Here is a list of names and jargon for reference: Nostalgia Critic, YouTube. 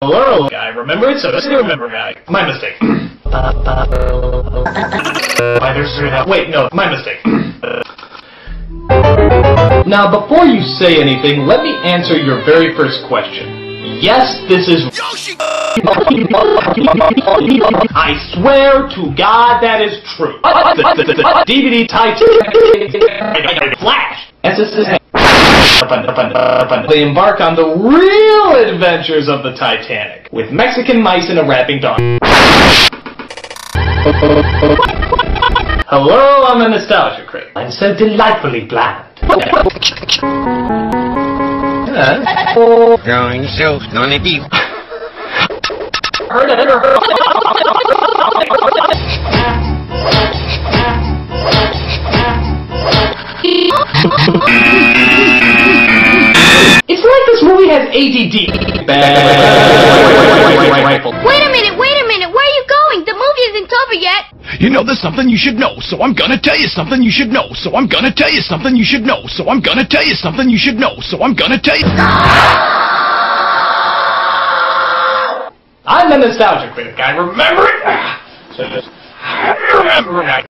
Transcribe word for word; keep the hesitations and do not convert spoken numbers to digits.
Hello, guy, remember it? So this is the remember guy. My mistake. Wait, no, my mistake. Now, before you say anything, let me answer your very first question. Yes, this is Yoshi. I swear to God that is true. D V D Titan Flash. They embark on the real adventures of the Titanic with Mexican mice and a rapping dog. Hello, I'm a Nostalgia Critic. I'm so delightfully bland. Going so lonely deep. Heard it, it's like this movie has A D D. Wait a minute, wait a minute, where are you going? The movie isn't over yet. You know, there's something you should know, so I'm gonna tell you something you should know, so I'm gonna tell you something you should know, so I'm gonna tell you something you should know, so I'm gonna tell you. I'm the Nostalgia Critic. I remember it. So just remember it.